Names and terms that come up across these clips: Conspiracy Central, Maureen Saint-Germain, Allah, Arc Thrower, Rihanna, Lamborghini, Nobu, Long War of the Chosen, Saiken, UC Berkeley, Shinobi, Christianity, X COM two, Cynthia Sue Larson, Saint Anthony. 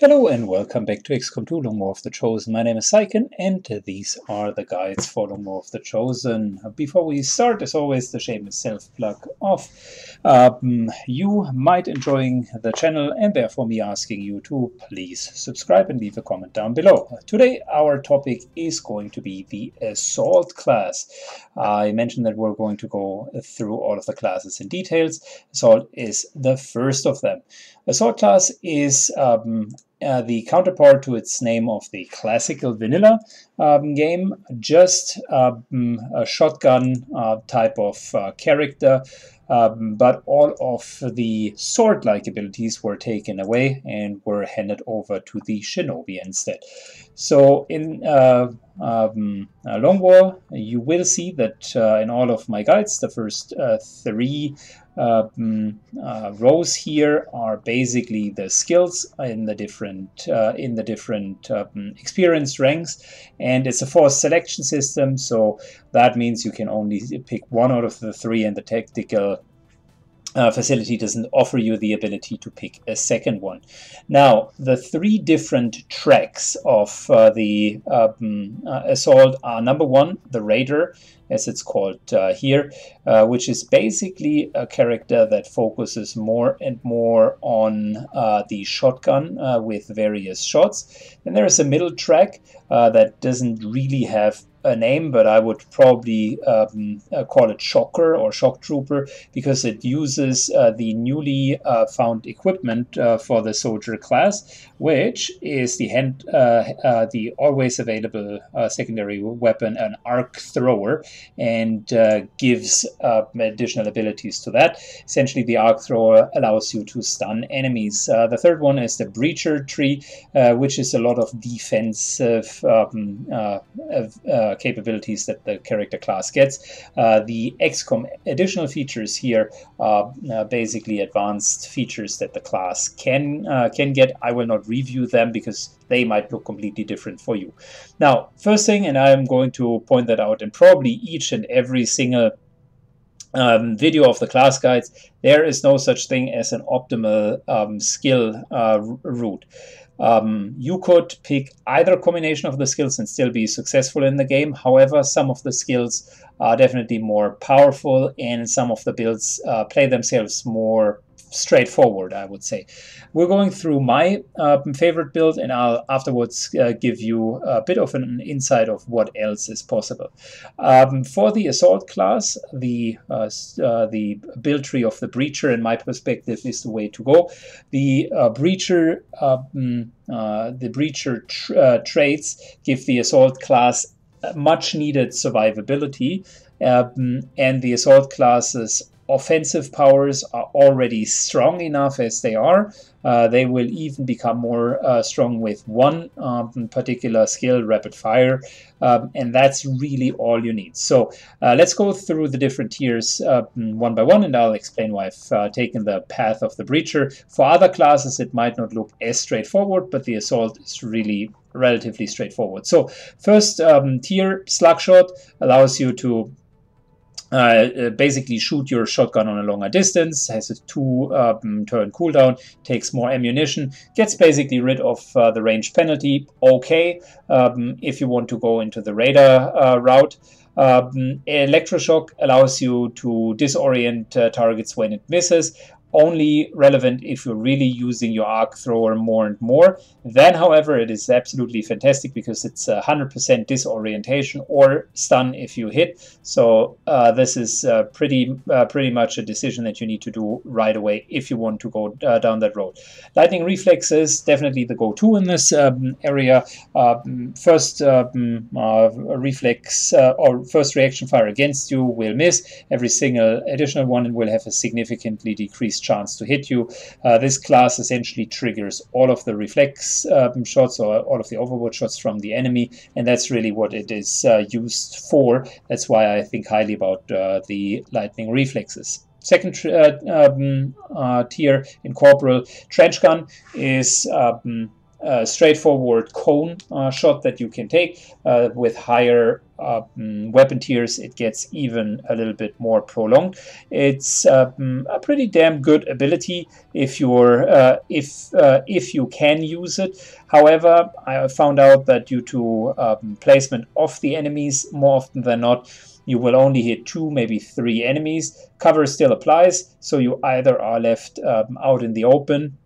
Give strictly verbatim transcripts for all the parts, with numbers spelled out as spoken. Hello and welcome back to X COM two Long War of the Chosen. My name is Saiken and these are the guides for Long War of the Chosen. Before we start, as always, the shameless self-plug off. Um, you might enjoying the channel and therefore me asking you to please subscribe and leave a comment down below. Today our topic is going to be the Assault class. I mentioned that we're going to go through all of the classes in details. Assault is the first of them. Assault class is um, Uh, the counterpart to its name of the classical vanilla um, game, just um, a shotgun uh, type of uh, character, um, but all of the sword-like abilities were taken away and were handed over to the Shinobi instead. So in uh, um, Long War, you will see that uh, in all of my guides, the first uh, three Uh, uh, rows here are basically the skills in the different uh, in the different um, experience ranks, and it's a forced selection system. So that means you can only pick one out of the three, and the tactical Uh, facility doesn't offer you the ability to pick a second one. Now, the three different tracks of uh, the um, uh, assault are: number one, the Raider, as it's called uh, here, uh, which is basically a character that focuses more and more on uh, the shotgun uh, with various shots. And there is a middle track uh, that doesn't really have a name, but I would probably um, uh, call it Shocker or Shock Trooper, because it uses uh, the newly uh, found equipment uh, for the soldier class, which is the hand, uh, uh, the always available uh, secondary weapon, an Arc Thrower, and uh, gives uh, additional abilities to that. Essentially, the Arc Thrower allows you to stun enemies. Uh, the third one is the Breacher tree, uh, which is a lot of defensive um, uh, uh, capabilities that the character class gets. Uh, the X COM additional features here are uh, basically advanced features that the class can uh, can get. I will not review them because they might look completely different for you. Now, first thing, and I'm going to point that out in probably each and every single Um, video of the class guides, there is no such thing as an optimal um, skill uh, route. Um, you could pick either combination of the skills and still be successful in the game. However, some of the skills are definitely more powerful and some of the builds uh, play themselves more straightforward, I would say. We're going through my uh, favorite build, and I'll afterwards uh, give you a bit of an insight of what else is possible. Um, for the Assault class, the uh, uh, the build tree of the Breacher, in my perspective, is the way to go. The uh, Breacher uh, mm, uh, the Breacher tra uh, traits give the Assault class much needed survivability, um, and the Assault class's offensive powers are already strong enough as they are. Uh, they will even become more uh, strong with one um, particular skill, rapid fire, um, and that's really all you need. So uh, let's go through the different tiers uh, one by one, and I'll explain why I've uh, taken the path of the Breacher. For other classes, it might not look as straightforward, but the Assault is really relatively straightforward. So first um, tier, Slugshot, allows you to Uh, basically shoot your shotgun on a longer distance, has a two um, turn cooldown, takes more ammunition, gets basically rid of uh, the range penalty. Okay, um, if you want to go into the radar uh, route. Um, Electroshock allows you to disorient uh, targets when it misses. Only relevant if you're really using your Arc Thrower more and more. Then, however, it is absolutely fantastic because it's one hundred percent disorientation or stun if you hit. So uh, this is uh, pretty uh, pretty much a decision that you need to do right away if you want to go uh, down that road. Lightning Reflex is definitely the go-to in this um, area. Um, first um, uh, reflex uh, or first reaction fire against you will miss. Every single additional one will have a significantly decreased chance to hit you. Uh, this class essentially triggers all of the reflex um, shots or all of the overwatch shots from the enemy, and that's really what it is uh, used for. That's why I think highly about uh, the lightning reflexes. Second uh, um, uh, tier in Corporal, Trench Gun is um, a straightforward cone uh, shot that you can take uh, with higher uh, weapon tiers, it gets even a little bit more prolonged. It's uh, a pretty damn good ability if you're uh, if uh, if you can use it. However, I found out that due to um, placement of the enemies, more often than not, you will only hit two, maybe three enemies. Cover still applies, so you either are left um, out in the open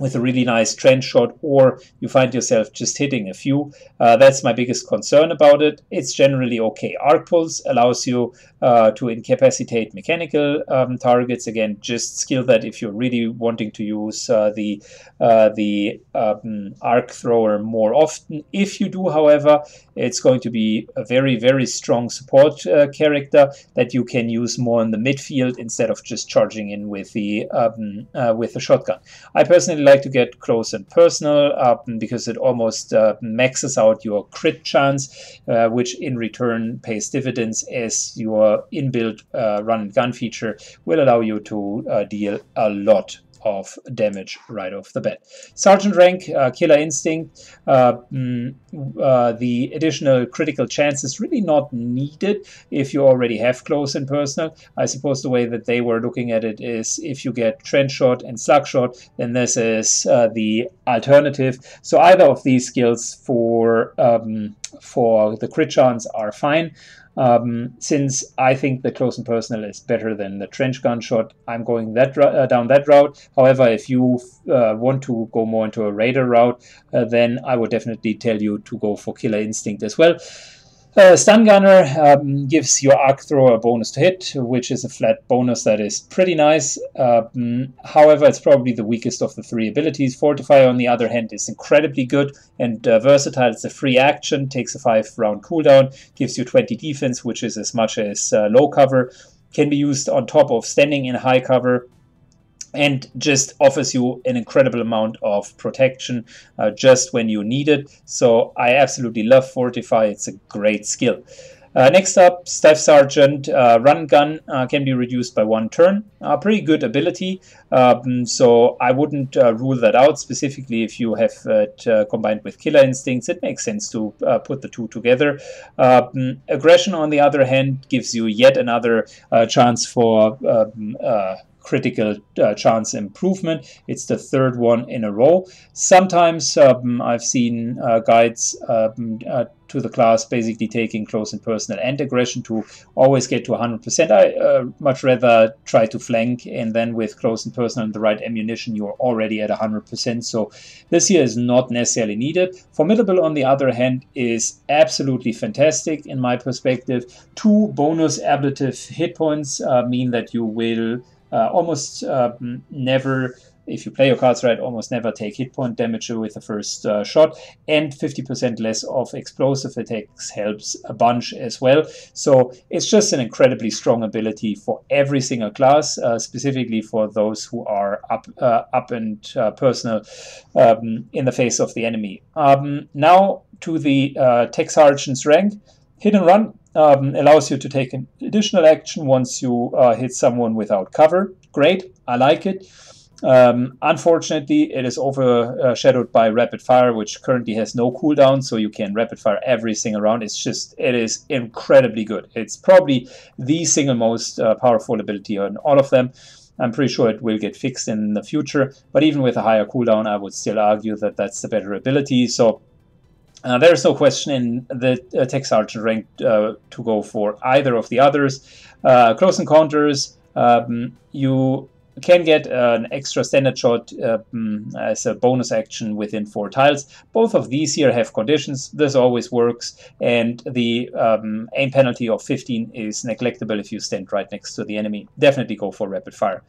with a really nice trench shot, or you find yourself just hitting a few. Uh, that's my biggest concern about it. It's generally okay. Arc Pulse allows you uh, to incapacitate mechanical um, targets. Again, just skill that if you're really wanting to use uh, the uh, the um, Arc Thrower more often. If you do, however, it's going to be a very, very strong support uh, character that you can use more in the midfield instead of just charging in with the um, uh, with the shotgun. I personally like to get close and personal uh, because it almost uh, maxes out your crit chance, uh, which in return pays dividends as your inbuilt uh, run and gun feature will allow you to uh, deal a lot of damage right off the bat. Sergeant rank, uh, Killer Instinct, uh, mm, uh, the additional critical chance is really not needed if you already have close and personal. I suppose the way that they were looking at it is if you get trench shot and slug shot, then this is uh, the alternative. So either of these skills for um, for the crit chance are fine. Um, since I think the close and personal is better than the trench gun shot, I'm going that uh, down that route. However, if you uh, want to go more into a raider route, uh, then I would definitely tell you to go for Killer Instinct as well. Uh, Stun Gunner um, gives your Arc Thrower a bonus to hit, which is a flat bonus that is pretty nice. Uh, however, it's probably the weakest of the three abilities. Fortify, on the other hand, is incredibly good and uh, versatile. It's a free action, takes a five round cooldown, gives you twenty defense, which is as much as uh, low cover. Can be used on top of standing in high cover, and just offers you an incredible amount of protection uh, just when you need it. So I absolutely love Fortify. It's a great skill. Uh, next up, Staff Sergeant uh, Run Gun uh, can be reduced by one turn. Uh, pretty good ability, um, so I wouldn't uh, rule that out. Specifically, if you have it uh, combined with Killer Instincts, it makes sense to uh, put the two together. Um, aggression, on the other hand, gives you yet another uh, chance for um, uh, critical uh, chance improvement. It's the third one in a row. Sometimes um, I've seen uh, guides uh, uh, to the class basically taking close and personal and aggression to always get to one hundred percent. I uh, much rather try to flank, and then with close and personal and the right ammunition, you're already at one hundred percent. So this here is not necessarily needed. Formidable, on the other hand, is absolutely fantastic in my perspective. Two bonus ablative hit points uh, mean that you will Uh, almost uh, never, if you play your cards right, almost never take hit point damage with the first uh, shot, and fifty percent less of explosive attacks helps a bunch as well. So it's just an incredibly strong ability for every single class, uh, specifically for those who are up, uh, up and uh, personal um, in the face of the enemy. Um, now to the uh, Tech Sergeant's rank. Hit and Run um, allows you to take an additional action once you uh, hit someone without cover. Great, I like it. Um, unfortunately, it is overshadowed by Rapid Fire, which currently has no cooldown, so you can Rapid Fire every single round. It's just, it is incredibly good. It's probably the single most uh, powerful ability on all of them. I'm pretty sure it will get fixed in the future, but even with a higher cooldown, I would still argue that that's the better ability. So Uh, there is no question in the uh, Tech Sergeant rank uh, to go for either of the others. Uh, close encounters, um, you can get an extra standard shot uh, as a bonus action within four tiles. Both of these here have conditions. This always works, and the um, aim penalty of fifteen is neglectable if you stand right next to the enemy. Definitely go for Rapid Fire.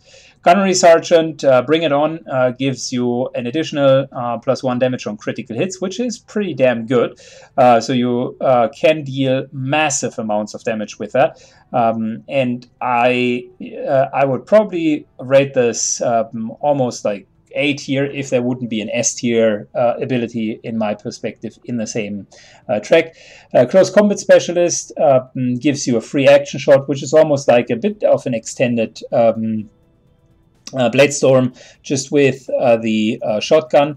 Gunnery Sergeant, uh, Bring It On, uh, gives you an additional uh, plus one damage on critical hits, which is pretty damn good. Uh, so you uh, can deal massive amounts of damage with that. Um, and I, uh, I would probably rate this um, almost like A tier if there wouldn't be an S tier uh, ability in my perspective in the same uh, track. Uh, Close Combat Specialist uh, gives you a free action shot, which is almost like a bit of an extended um, uh, Bladestorm, just with uh, the uh, shotgun.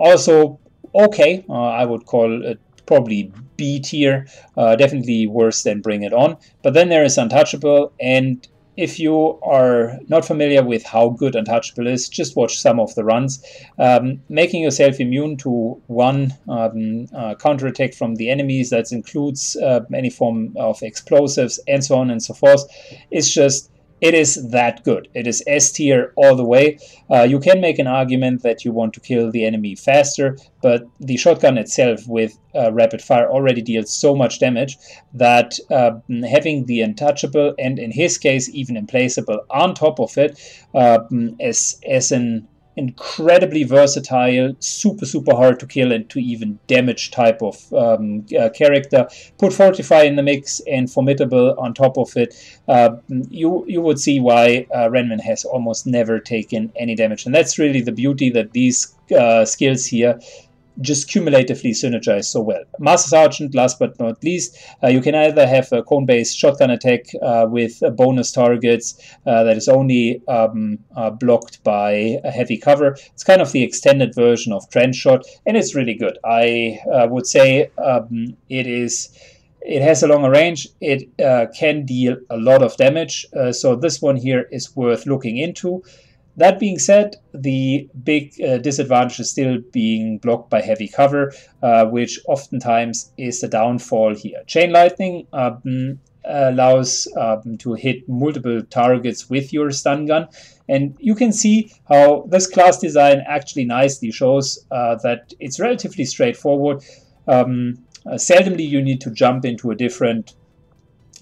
Also okay, uh, I would call it probably B tier, uh, definitely worse than Bring It On. But then there is Untouchable, and if you are not familiar with how good Untouchable is, just watch some of the runs. Um, making yourself immune to one um, uh, counterattack from the enemies, that includes uh, any form of explosives and so on and so forth, it's just, it is that good. It is S tier all the way. Uh, you can make an argument that you want to kill the enemy faster, but the shotgun itself with uh, rapid fire already deals so much damage that uh, having the Untouchable, and in his case even Implaceable, on top of it uh, as, as an incredibly versatile, super, super hard to kill and to even damage type of um, uh, character. Put Fortify in the mix and Formidable on top of it. Uh, you you would see why uh, Renman has almost never taken any damage. And that's really the beauty, that these uh, skills here just cumulatively synergize so well. Master Sergeant, last but not least, uh, you can either have a cone-based shotgun attack uh, with uh, bonus targets uh, that is only um, uh, blocked by a heavy cover. It's kind of the extended version of Trench Shot, and it's really good. I uh, would say um, it is... It has a longer range, it uh, can deal a lot of damage, uh, so this one here is worth looking into. That being said, the big uh, disadvantage is still being blocked by heavy cover, uh, which oftentimes is the downfall here. Chain Lightning um, allows um, to hit multiple targets with your stun gun, and you can see how this class design actually nicely shows uh, that it's relatively straightforward. Um, uh, seldomly you need to jump into a different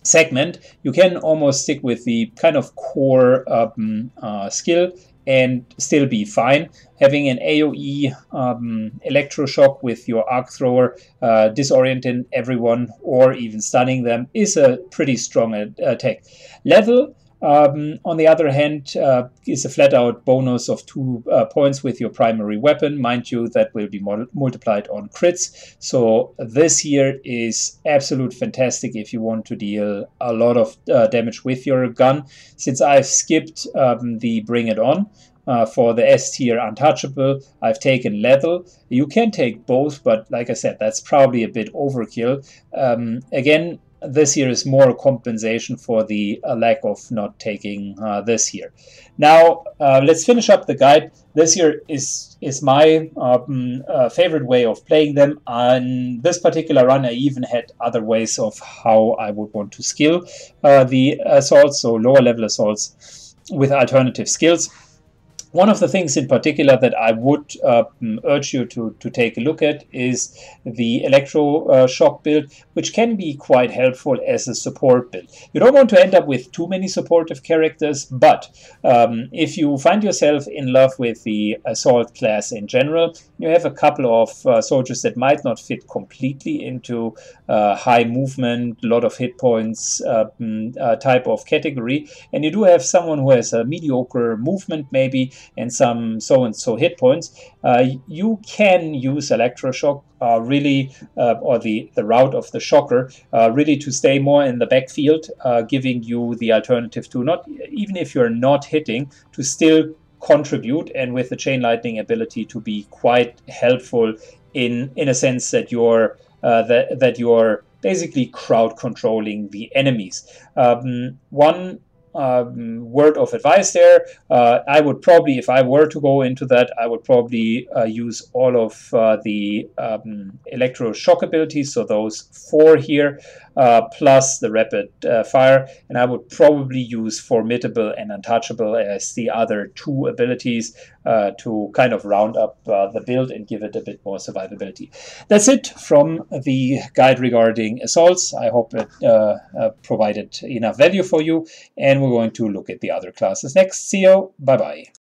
segment. You can almost stick with the kind of core um, uh, skill and still be fine. Having an AoE um, electroshock with your Arc Thrower, uh, disorienting everyone or even stunning them, is a pretty strong attack. Level, um, on the other hand, uh, is a flat out bonus of two uh, points with your primary weapon. Mind you, that will be multiplied on crits, so this here is absolute fantastic if you want to deal a lot of uh, damage with your gun. Since I've skipped um, the Bring It On Uh, for the S tier Untouchable, I've taken Lethal. You can take both, but like I said, that's probably a bit overkill. Um, again, this here is more a compensation for the uh, lack of not taking uh, this here. Now, uh, let's finish up the guide. This here is, is my um, uh, favorite way of playing them. On this particular run, I even had other ways of how I would want to skill uh, the assaults, so lower level assaults with alternative skills. One of the things in particular that I would uh, urge you to, to take a look at is the Electro uh, Shock build, which can be quite helpful as a support build. You don't want to end up with too many supportive characters, but um, if you find yourself in love with the Assault class in general, you have a couple of uh, soldiers that might not fit completely into uh, high movement, lot of hit points uh, uh, type of category, and you do have someone who has a mediocre movement maybe, and some so-and-so hit points, uh, you can use Electroshock uh, really, uh, or the, the route of the Shocker, uh, really to stay more in the backfield, uh, giving you the alternative to not, even if you're not hitting, to still contribute, and with the Chain Lightning ability to be quite helpful in, in a sense that you're, uh, that, that you're basically crowd controlling the enemies. Um, one Um, word of advice there, uh, I would probably, if I were to go into that, I would probably uh, use all of uh, the um, Electro Shock abilities, so those four here, uh, plus the Rapid uh, Fire, and I would probably use Formidable and Untouchable as the other two abilities uh, to kind of round up uh, the build and give it a bit more survivability. That's it from the guide regarding assaults. I hope it uh, uh, provided enough value for you, and we're going to look at the other classes next. See you. Bye-bye.